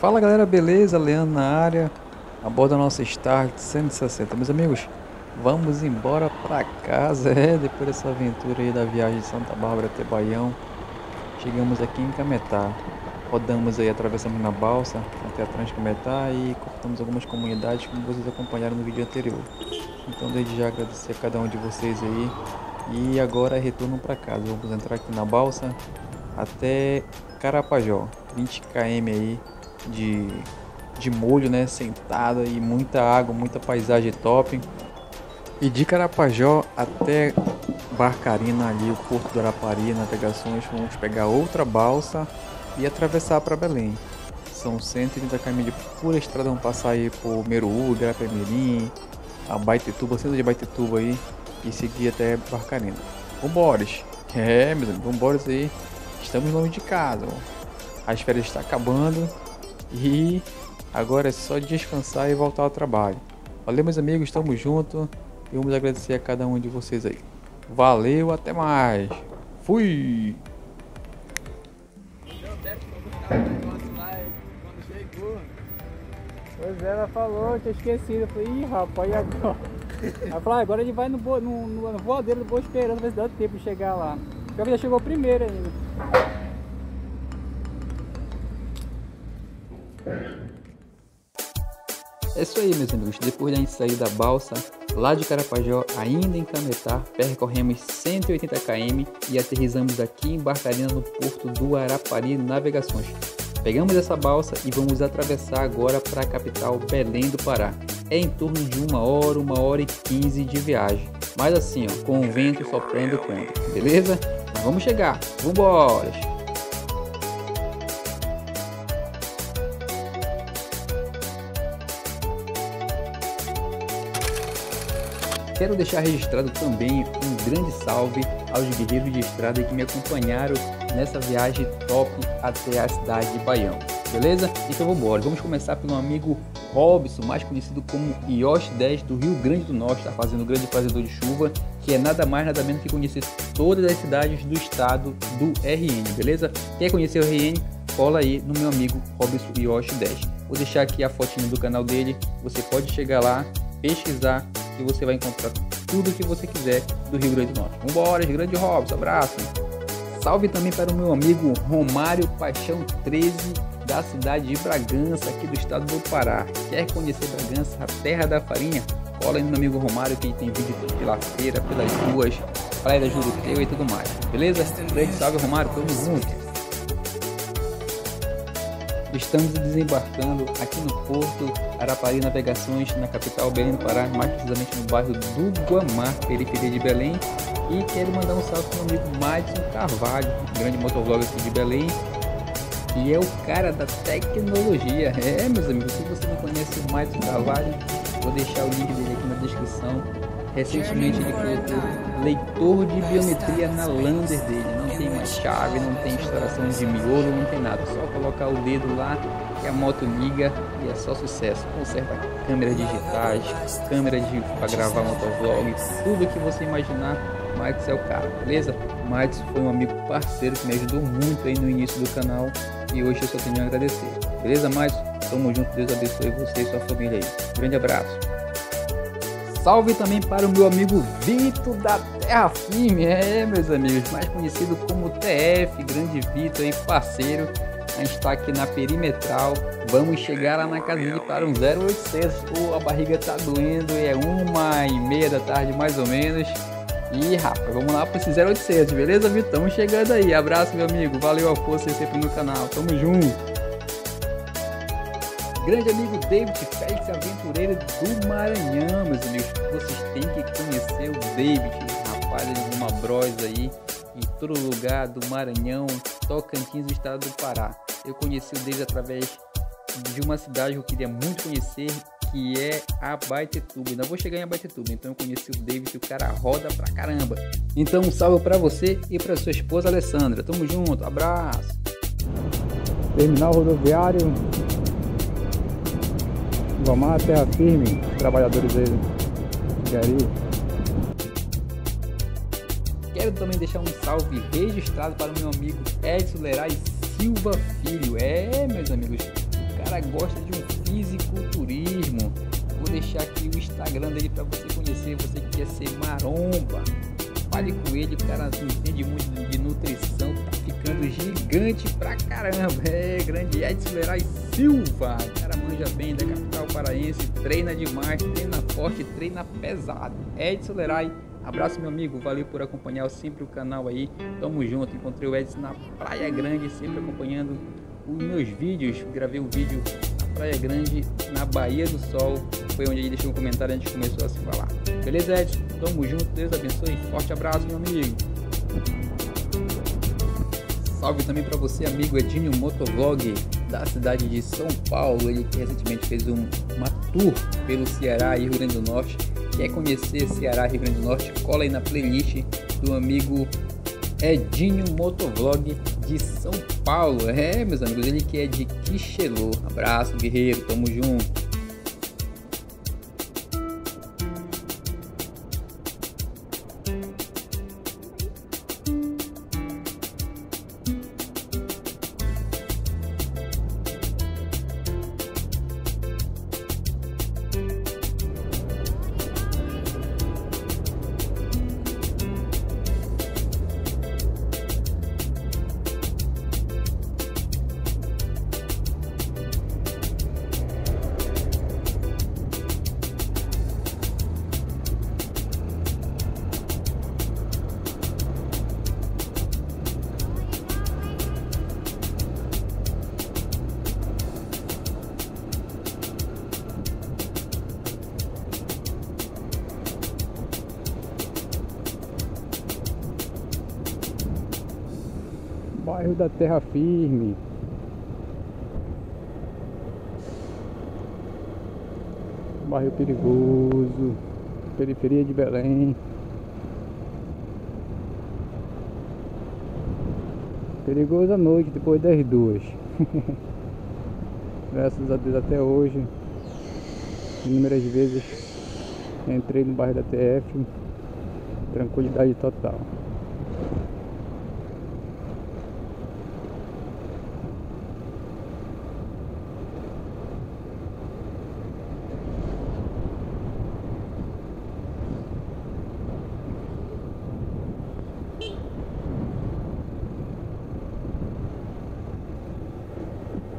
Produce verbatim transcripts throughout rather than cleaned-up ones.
Fala galera, beleza? Leandro na área, a bordo da nossa Star cento e sessenta. Meus amigos, vamos embora pra casa, é, depois dessa aventura aí da viagem de Santa Bárbara até Baião. Chegamos aqui em Cametá, rodamos aí, atravessamos na balsa até a Transcametá e cortamos algumas comunidades, como vocês acompanharam no vídeo anterior. Então desde já agradecer a cada um de vocês aí, e agora retorno pra casa. Vamos entrar aqui na balsa até Carapajó, vinte quilômetros aí de, de molho, né, sentada, e muita água, muita paisagem top. E de Carapajó até Barcarena, ali o porto do Arapari Navegações, vamos pegar outra balsa e atravessar para Belém. São cento e trinta quilômetros de pura estrada, vamos passar aí por Meruú, Guarapemirim, Abaitetuba, centro de Abaitetuba aí, e seguir até Barcarena. Vambores! É, meus amigos, vambores aí! Estamos longe de casa, ó. As férias estão acabando e agora é só descansar e voltar ao trabalho. Valeu, meus amigos, estamos juntos e vamos agradecer a cada um de vocês aí. Valeu, até mais. Fui! Deu tempo pra buscar o negócio lá quando chegou. Pois é, ela falou, eu tinha esquecido. Eu falei, ih, rapaz, e agora? Ela falou, agora ele vai no, bo... no... no voadeiro do Boa Esperança, vai se dar tempo de chegar lá. Pior que já chegou primeiro ainda. É isso aí, meus amigos, depois da gente sair da balsa, lá de Carapajó, ainda em Cametá, percorremos cento e oitenta quilômetros e aterrissamos aqui em Barcarena, no porto do Arapari Navegações. Pegamos essa balsa e vamos atravessar agora para a capital, Belém do Pará. É em torno de uma hora, uma hora e quinze de viagem. Mas assim, ó, com o vento soprando o canto, beleza? Mas vamos chegar, vambora! Quero deixar registrado também um grande salve aos guerreiros de estrada que me acompanharam nessa viagem top até a cidade de Baião, beleza? Então vamos embora. Vamos começar pelo amigo Robson, mais conhecido como Yoshi dez, do Rio Grande do Norte, está fazendo o grande fazedor de chuva, que é nada mais nada menos que conhecer todas as cidades do estado do R N, beleza? Quer conhecer o R N? Cola aí no meu amigo Robson Yoshi dez. Vou deixar aqui a fotinha do canal dele, você pode chegar lá, pesquisar, e você vai encontrar tudo o que você quiser do Rio Grande do Norte. Vambora, Rio Grande Robson, abraço! Salve também para o meu amigo Romário Paixão treze, da cidade de Bragança, aqui do estado do Pará. Quer conhecer Bragança, a terra da farinha? Cola aí no meu amigo Romário, que tem vídeo pela feira, pelas ruas, praia da Jurutu e tudo mais, beleza? Grande salve, Romário, tamo junto! Estamos desembarcando aqui no porto Arapari Navegações, na capital Belém do Pará, mais precisamente no bairro do Guamá, periferia de Belém. E quero mandar um salve para o amigo Márcio Carvalho, grande motovlog aqui de Belém, que é o cara da tecnologia. É, meus amigos, se você não conhece o Márcio Carvalho, vou deixar o link dele aqui na descrição. Recentemente ele colocou leitor de biometria na lander dele. Não tem mais chave, não tem instalação de miolo, não tem nada. Só colocar o dedo lá que a moto liga e é só sucesso. Conserva câmeras digitais, câmeras de, para gravar motovlog, tudo que você imaginar, o Max é o cara, beleza? O Max foi um amigo parceiro que me ajudou muito aí no início do canal e hoje eu só tenho a agradecer. Beleza, Max? Tamo junto, Deus abençoe você e sua família aí. Grande abraço. Salve também para o meu amigo Vito da Terra Firme, é, meus amigos, mais conhecido como T F, grande Vito aí, parceiro. A gente está aqui na Perimetral, vamos chegar lá na casa dele para um zero oitocentos, oh, a barriga tá doendo, é uma e meia da tarde mais ou menos. E rapaz, vamos lá para esse zero oitocentos, beleza, Vito? Estamos chegando aí, abraço, meu amigo, valeu a força sempre no canal, tamo junto! Grande amigo David Félix, aventureiro do Maranhão, meus amigos, vocês têm que conhecer o David, rapaz, ele é uma brosa aí, em todo lugar do Maranhão, Tocantins, do estado do Pará. Eu conheci o David através de uma cidade que eu queria muito conhecer, que é Abaitetuba. Ainda vou chegar em Abaitetuba, então eu conheci o David, o cara roda pra caramba. Então um salve pra você e pra sua esposa Alessandra, tamo junto, abraço! Terminal rodoviário Guamá, Terra Firme, trabalhadores aí de Gari. Quero também deixar um salve registrado para o meu amigo Edson Leray Silva Filho. É, meus amigos, o cara gosta de um fisiculturismo. Vou deixar aqui o Instagram dele para você conhecer, você que quer ser maromba. Fale com ele, o cara entende muito de nutrição, tá ficando gigante pra caramba. É grande Edson Leray Silva, o cara manja bem da capital paraense, treina demais, treina forte, treina pesado. Edson Leray, abraço meu amigo, valeu por acompanhar sempre o canal aí, tamo junto. Encontrei o Edson na Praia Grande, sempre acompanhando os meus vídeos, gravei um vídeo na Praia Grande, na Bahia do Sol, foi onde ele deixou um comentário e a gente começou a se falar. Beleza, Edson? Tamo junto, Deus abençoe, forte abraço, meu amigo. Salve também para você, amigo Edinho Motovlog, da cidade de São Paulo, ele que recentemente fez um, uma tour pelo Ceará e Rio Grande do Norte. Quer conhecer Ceará e Rio Grande do Norte? Cola aí na playlist do amigo Edinho Motovlog de São Paulo. É, meus amigos, ele que é de Quixelô. Abraço, guerreiro, tamo junto. Bairro da Terra Firme. Bairro perigoso. Periferia de Belém. Perigoso à noite, depois das duas. Graças a Deus até hoje. Inúmeras vezes entrei no bairro da T F. Tranquilidade total.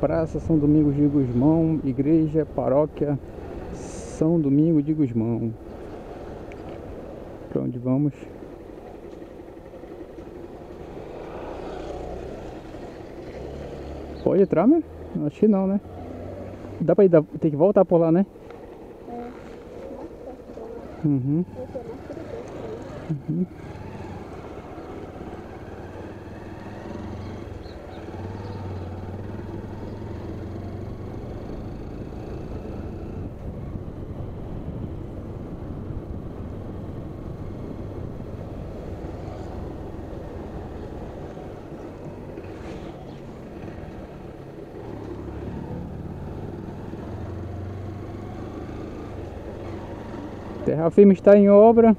Praça São Domingos de Gusmão, Igreja Paróquia São Domingos de Gusmão. Para onde vamos? Pode entrar, né? Acho que não, né? Dá para ir, dá, tem que voltar por lá, né? Uhum. Uhum. Terra Firme está em obra.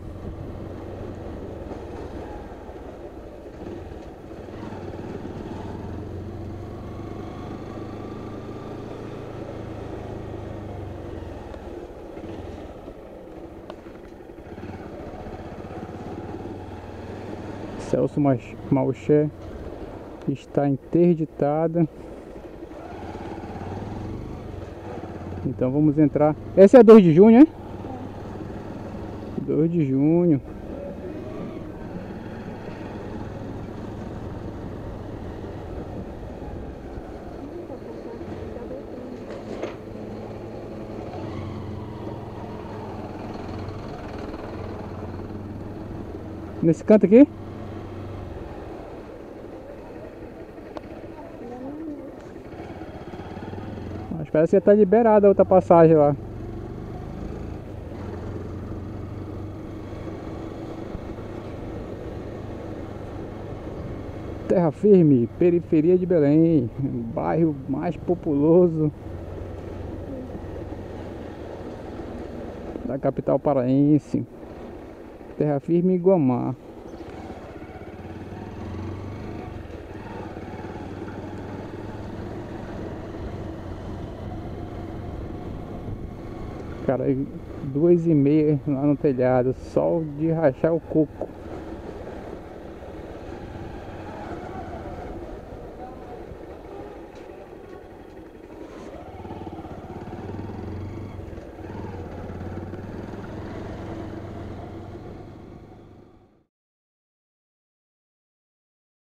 Celso Malché está interditada. Então vamos entrar. Essa é a dois de junho, hein? dois de junho. Nesse canto aqui? Mas parece que está liberada a outra passagem lá. Terra Firme, periferia de Belém, bairro mais populoso da capital paraense. Terra Firme e Guamá. Cara, duas e meia lá no telhado, sol de rachar o coco.